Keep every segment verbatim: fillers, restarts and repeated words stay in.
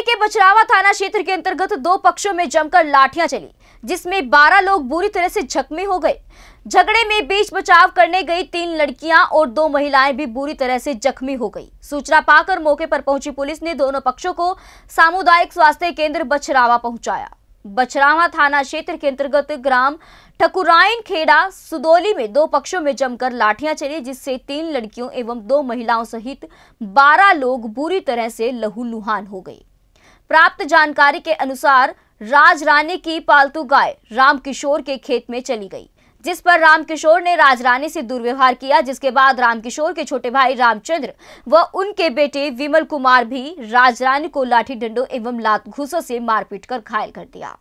जिले के बचरावा थाना क्षेत्र के अंतर्गत दो पक्षों में जमकर लाठियां चली, जिसमें बारह लोग बुरी तरह से जख्मी हो गए। झगड़े में बीच बचाव करने गई तीन लड़कियां और दो महिलाएं भी बुरी तरह से जख्मी हो गई। सूचना पाकर मौके पर पहुंची पुलिस ने दोनों पक्षों को सामुदायिक स्वास्थ्य केंद्र बचरावा पहुंचाया। बचरावा थाना क्षेत्र के अंतर्गत ग्राम ठकुराइन खेड़ा सुदोली में दो पक्षों में जमकर लाठियां चली, जिससे तीन लड़कियों एवं दो महिलाओं सहित बारह लोग बुरी तरह से लहूलुहान हो गए। प्राप्त जानकारी के अनुसार राजरानी की पालतू गाय रामकिशोर के खेत में चली गई, जिस पर रामकिशोर ने राजरानी से दुर्व्यवहार किया, जिसके बाद रामकिशोर के छोटे भाई रामचंद्र व उनके बेटे विमल कुमार भी राजरानी को लाठी डंडों एवं लात घूसों से मारपीट कर घायल कर दिया।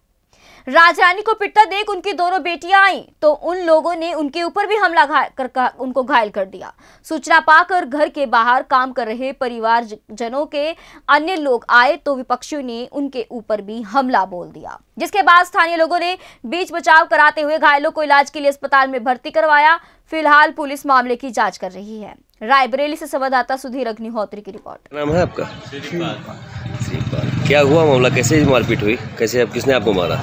राजरानी को पिटता देख उनकी दोनों बेटियां आईं तो उन लोगों ने उनके ऊपर भी हमला कर उनको घायल कर दिया। सूचना पाकर घर के बाहर काम कर रहे परिवारजनों के अन्य लोग आए तो विपक्षियों ने उनके ऊपर भी हमला बोल दिया, जिसके बाद स्थानीय लोगों ने बीच बचाव कराते हुए घायलों को इलाज के लिए अस्पताल में भर्ती करवाया। फिलहाल पुलिस मामले की जाँच कर रही है। रायबरेली से संवाददाता सुधीर अग्निहोत्री की रिपोर्ट। नाम है आपका? क्या हुआ मामला, कैसे मारपीट हुई, कैसे आप, किसने आपको मारा?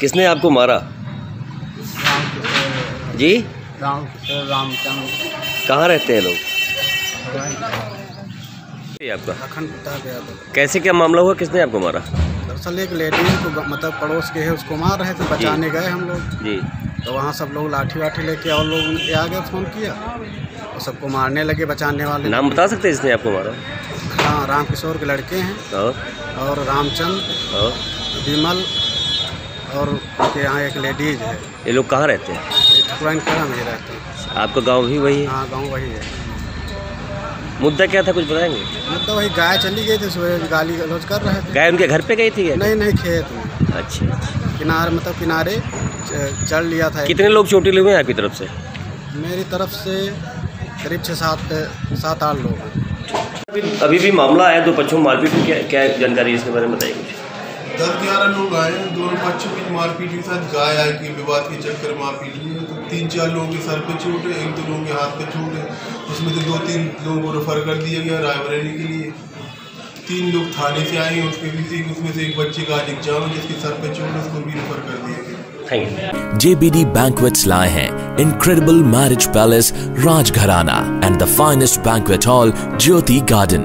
किसने आपको मारा जी? कहाँ रहते हैं लोग आपका? कैसे क्या मामला हुआ, किसने आपको मारा? दरअसल एक लेडीज को, मतलब पड़ोस के है, उसको मार रहे थे, बचाने गए हम लोग जी, तो वहाँ सब लोग लाठी वाठी लेके और लोग उनके आगे फोन किया और सबको मारने लगे बचाने वाले। नाम बता सकते हैं जिसने आपको मारा? हाँ, रामकिशोर के लड़के हैं और रामचंद्र, विमल और उनके यहाँ एक लेडीज है। ये लोग कहाँ रहते हैं? ठकुराइन खेड़ा में रहते हैं। आपका गांव भी वही है? हाँ, गांव वही है। मुद्दा क्या था, कुछ बताएंगे? मुद्दा वही गाय चली गई थी, सुबह गाली गलौज कर रहे थे। गाय उनके घर पे गई थी? नहीं नहीं, खेत में। अच्छा, किनारे, मतलब किनारे चढ़ लिया था। कितने लोग चोटिल हुए हैं आपकी तरफ से? मेरी तरफ से करीब छः सात सात आठ लोग हैं। अभी भी मामला आया दो पक्षों में मारपीट में, क्या क्या जानकारी इसके बारे में बताइए कुछ? दस ग्यारह लोग आए हैं, दोनों पक्षों की मारपीट के साथ गाय आए कि विवाद के चक्कर में मारपीट ली है, तो तीन चार लोगों के सर पे चोट है, एक दो लोगों के हाथ पे चोट है, उसमें से दो तीन लोगों को रेफर कर दिया गया रायबरेली के लिए। तीन लोग थाने से आए हैं, उसके भी उसमें से एक बच्चे का आज एग्जाम है जिसके सर पे चोट है, उसको भी रेफर कर दिया गया। J B D Banquets लाए हैं incredible marriage palace Raj Gharana and the finest banquet hall Jyoti Garden.